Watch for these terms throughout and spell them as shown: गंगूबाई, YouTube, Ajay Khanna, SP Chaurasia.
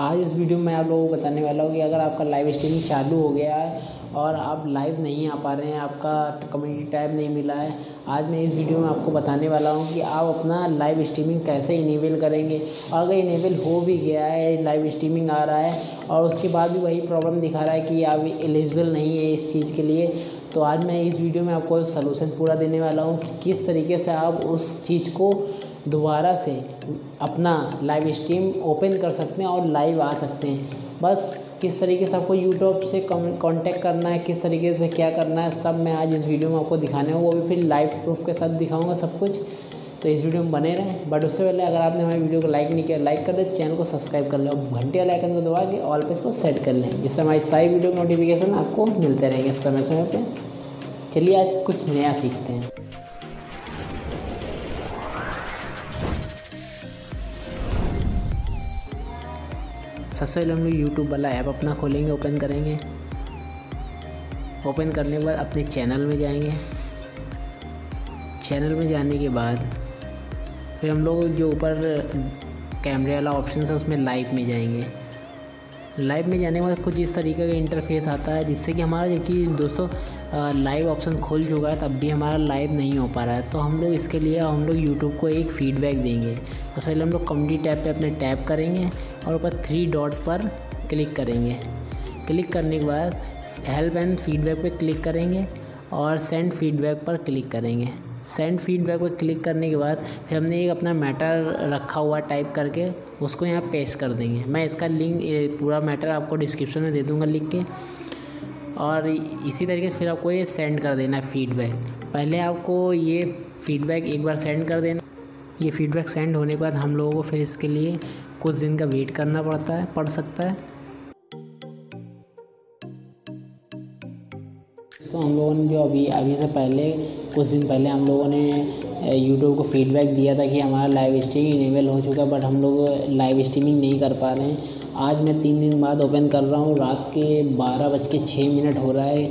आज इस वीडियो में आप लोगों को बताने वाला हूँ कि अगर आपका लाइव स्ट्रीमिंग चालू हो गया है और आप लाइव नहीं आ पा रहे हैं, आपका कम्युनिटी टाइम नहीं मिला है, आज मैं इस वीडियो में आपको बताने वाला हूँ कि आप अपना लाइव स्ट्रीमिंग कैसे इनेबल करेंगे। और अगर इनेबल हो भी गया है, लाइव स्ट्रीमिंग आ रहा है और उसके बाद भी वही प्रॉब्लम दिखा रहा है कि आप एलिजिबल नहीं है इस चीज़ के लिए, तो आज मैं इस वीडियो में आपको सलूशन पूरा देने वाला हूँ कि किस तरीके से आप उस चीज़ को दोबारा से अपना लाइव स्ट्रीम ओपन कर सकते हैं और लाइव आ सकते हैं। बस किस तरीके से आपको यूट्यूब से कांटेक्ट करना है, किस तरीके से क्या करना है, सब मैं आज इस वीडियो में आपको दिखाने हूँ। वो भी फिर लाइव प्रूफ के साथ दिखाऊंगा सब कुछ, तो इस वीडियो में बने रहें। बट उससे पहले अगर आपने हमारी वीडियो को लाइक नहीं किया, लाइक कर दें, चैनल को सब्सक्राइब कर लें और घंटे वाले आइकन को दबा के ऑल पे इसको सेट कर लें, जिससे हमारी सारी वीडियो के नोटिफिकेशन आपको मिलते रहेंगे समय समय पर। चलिए आज कुछ नया सीखते हैं। सबसे पहले हम लोग यूट्यूब वाला ऐप अपना खोलेंगे, ओपन करेंगे। ओपन करने के बाद अपने चैनल में जाएंगे। चैनल में जाने के बाद फिर हम लोग जो ऊपर कैमरे वाला ऑप्शन है उसमें लाइव में जाएंगे। लाइव में जाने के बाद कुछ इस तरीके का इंटरफेस आता है, जिससे कि हमारा, जबकि दोस्तों लाइव ऑप्शन खुल चुका है तब भी हमारा लाइव नहीं हो पा रहा है, तो हम लोग इसके लिए हम लोग यूट्यूब को एक फ़ीडबैक देंगे। सबसे पहले हम लोग कम्युनिटी टैब पे अपने टैप करेंगे और ऊपर 3 डॉट पर क्लिक करेंगे। क्लिक करने के बाद हेल्प एंड फीडबैक पे क्लिक करेंगे और सेंड फीडबैक पर क्लिक करेंगे। सेंड फीडबैक पर क्लिक करने के बाद फिर हमने एक अपना मैटर रखा हुआ टाइप करके उसको यहाँ पेस्ट कर देंगे। मैं इसका लिंक, पूरा मैटर आपको डिस्क्रिप्शन में दे दूँगा लिख के। और इसी तरीके से फिर आपको ये सेंड कर देना फ़ीडबैक। पहले आपको ये फ़ीडबैक एक बार सेंड कर देना। ये फ़ीडबैक सेंड होने के बाद हम लोगों को फिर इसके लिए कुछ दिन का वेट करना पड़ता है, पड़ सकता है। तो हम लोगों ने जो अभी से पहले, कुछ दिन पहले हम लोगों ने यूट्यूब को फीडबैक दिया था कि हमारा लाइव स्ट्रीमिंग इनेबल हो चुका है, बट हम लोग लाइव स्ट्रीमिंग नहीं कर पा रहे हैं। आज मैं 3 दिन बाद ओपन कर रहा हूँ, रात के 12:06 हो रहा है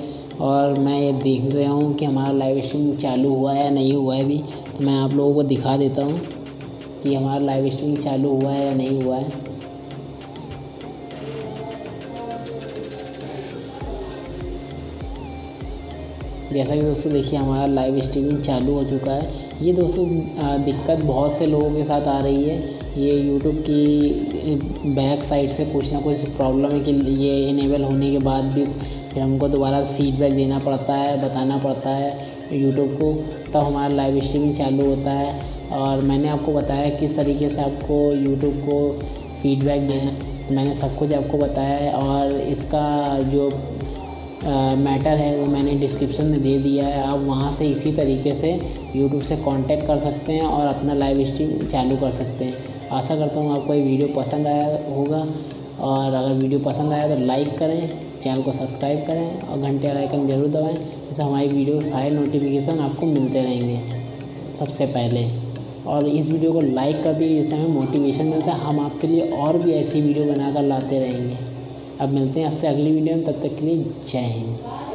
और मैं ये देख रहा हूँ कि हमारा लाइव स्ट्रीम चालू हुआ है या नहीं हुआ है अभी। तो मैं आप लोगों को दिखा देता हूँ कि हमारा लाइव स्ट्रीम चालू हुआ है या नहीं हुआ है। जैसा कि दोस्तों देखिए, हमारा लाइव स्ट्रीमिंग चालू हो चुका है। ये दोस्तों दिक्कत बहुत से लोगों के साथ आ रही है, ये यूट्यूब की बैक साइड से कुछ ना कुछ प्रॉब्लम है कि ये इनेबल होने के बाद भी फिर हमको दोबारा फीडबैक देना पड़ता है, बताना पड़ता है यूट्यूब को, तब तो हमारा लाइव स्ट्रीमिंग चालू होता है। और मैंने आपको बताया किस तरीके से आपको यूट्यूब को फीडबैक देना, मैंने सब कुछ आपको बताया है। और इसका जो मैटर है वो मैंने डिस्क्रिप्शन में दे दिया है। आप वहाँ से इसी तरीके से यूट्यूब से कांटेक्ट कर सकते हैं और अपना लाइव स्ट्रीम चालू कर सकते हैं। आशा करता हूँ आपको ये वीडियो पसंद आया होगा, और अगर वीडियो पसंद आया तो लाइक करें, चैनल को सब्सक्राइब करें और घंटे वाला आइकन ज़रूर दबाएँ, जिससे हमारी वीडियो के सारे नोटिफिकेशन आपको मिलते रहेंगे सबसे पहले। और इस वीडियो को लाइक कर दीजिए, जिससे हमें मोटिवेशन मिलता है, हम आपके लिए और भी ऐसी वीडियो बनाकर लाते रहेंगे। अब मिलते हैं आपसे अगली वीडियो में, तब तक के लिए जय हिंद।